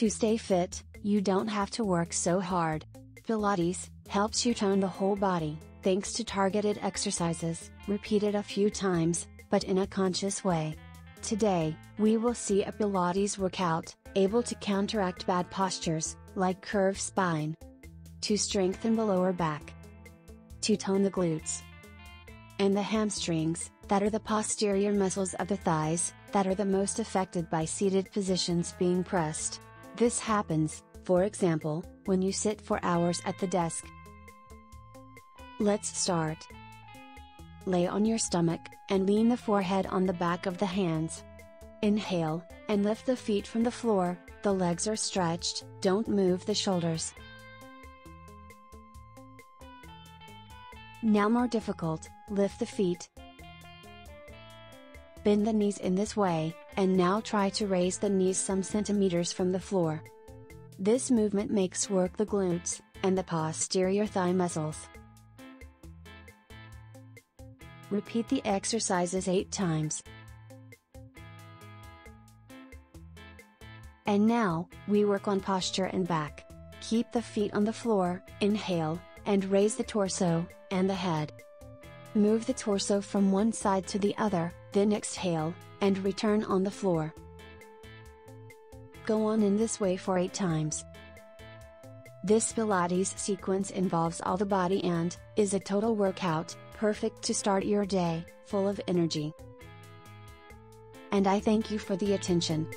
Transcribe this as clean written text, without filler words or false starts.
To stay fit, you don't have to work so hard. Pilates helps you tone the whole body, thanks to targeted exercises, repeated a few times, but in a conscious way. Today, we will see a Pilates workout, able to counteract bad postures, like curved spine. To strengthen the lower back. To tone the glutes. And the hamstrings, that are the posterior muscles of the thighs, that are the most affected by seated positions being pressed. This happens, for example, when you sit for hours at the desk. Let's start. Lay on your stomach, and lean the forehead on the back of the hands. Inhale, and lift the feet from the floor, the legs are stretched, don't move the shoulders. Now more difficult, lift the feet. Bend the knees in this way, and now try to raise the knees some centimeters from the floor. This movement makes work the glutes, and the posterior thigh muscles. Repeat the exercises 8 times. And now, we work on posture and back. Keep the feet on the floor, inhale, and raise the torso, and the head. Move the torso from one side to the other, then exhale, and return on the floor. Go on in this way for 8 times. This Pilates sequence involves all the body and is a total workout, perfect to start your day, full of energy. And I thank you for the attention.